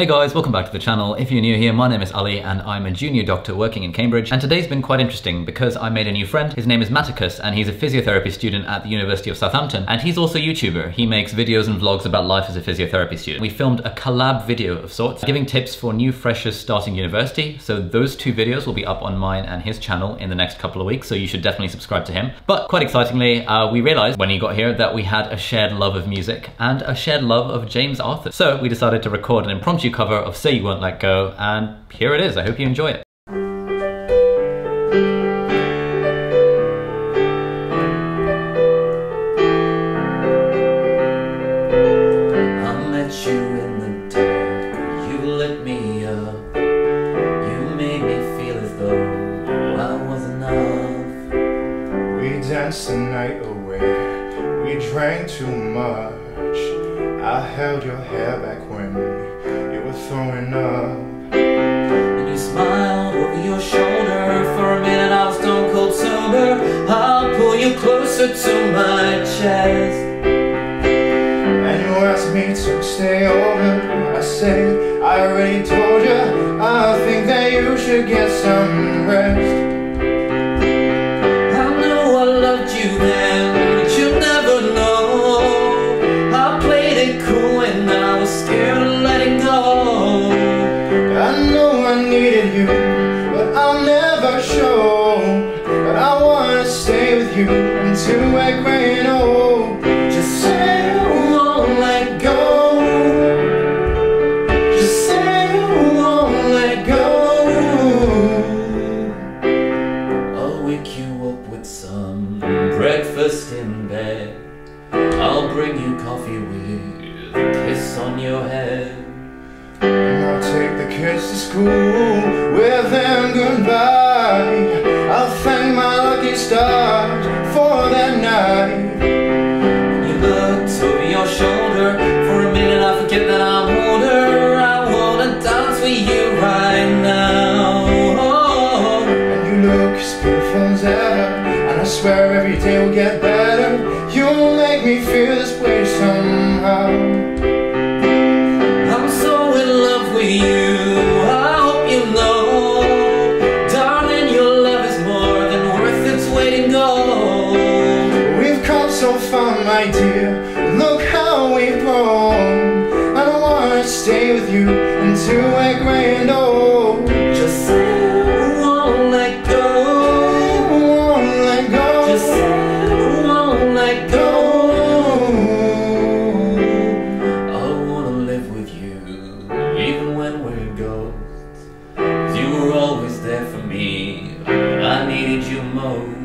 Hey guys, welcome back to the channel. If you're new here, my name is Ali and I'm a junior doctor working in Cambridge, and today's been quite interesting because I made a new friend. His name is Matticus and he's a physiotherapy student at the University of Southampton, and he's also a YouTuber. He makes videos and vlogs about life as a physiotherapy student. We filmed a collab video of sorts, giving tips for new freshers starting university, so those two videos will be up on mine and his channel in the next couple of weeks, so you should definitely subscribe to him. But quite excitingly, we realized when he got here that we had a shared love of music and a shared love of James Arthur. So we decided to record an impromptu cover of Say You Won't Let Go, and here it is. I hope you enjoy it. I met you in the dark, you lit me up. You made me feel as though I was enough. We danced the night away, we drank too much. I held your hair back when throwing up, and you smiled over your shoulder. For a minute I was stone cold sober. I'll pull you closer to my chest, and you asked me to stay over. I said I already told you, I think that you should get some rest. Until we're gray and old, just say you won't let go. Just say you won't let go. I'll wake you up with some breakfast in bed. I'll bring you coffee with a kiss on your head. And I'll take the kids to school with them goodbye. I'll thank my lucky stars for that night. When you looked over your shoulder, for a minute I forget that I'm older. I wanna dance with you right now. And you look as beautiful as ever, and I swear every day will get better. You'll make me feel this way somehow. I'm so in love with you. So far, my dear, look how we've grown. I don't wanna stay with you until we're gray and old. Just say you won't let go. You won't let go. Just say you won't let go. I wanna live with you, even when we're ghosts. You were always there for me, I needed you most.